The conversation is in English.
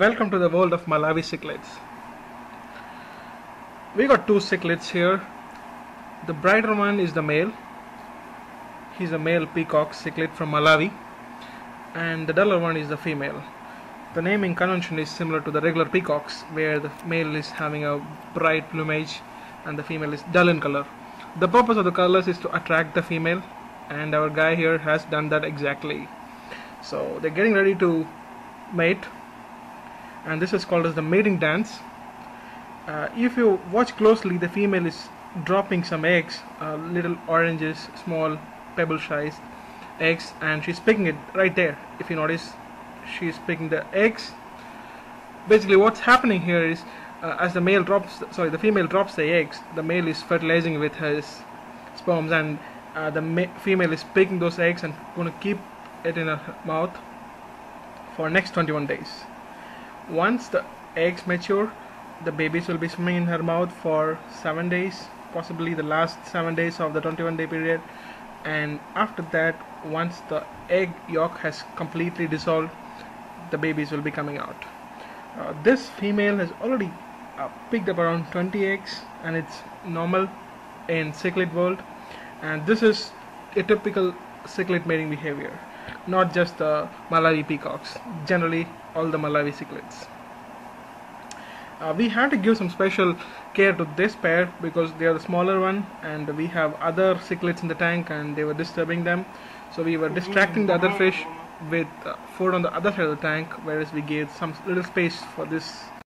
Welcome to the world of Malawi cichlids. We got two cichlids here. The brighter one is the male. He's a male peacock cichlid from Malawi, and the duller one is the female. The naming convention is similar to the regular peacocks, where the male is having a bright plumage and the female is dull in color. The purpose of the colors is to attract the female, and our guy here has done that exactly. So they're getting ready to mate, and this is called as the mating dance. If you watch closely, the female is dropping some eggs, little oranges, small pebble-sized eggs, and she's picking it right there. If you notice, she's picking the eggs. Basically, what's happening here is, as the female drops the eggs, the male is fertilizing with his sperms, and the female is picking those eggs and going to keep it in her mouth for next 21 days. Once the eggs mature, the babies will be swimming in her mouth for 7 days, possibly the last 7 days of the 21-day period. And after that, once the egg yolk has completely dissolved, the babies will be coming out. This female has already picked up around 20 eggs, and it's normal in cichlid world. And this is a typical cichlid mating behavior, not just the Malawi peacocks, generally all the Malawi cichlids. We had to give some special care to this pair because they are the smaller one, and we have other cichlids in the tank and they were disturbing them, so we were distracting the other fish with food on the other side of the tank, whereas we gave some little space for this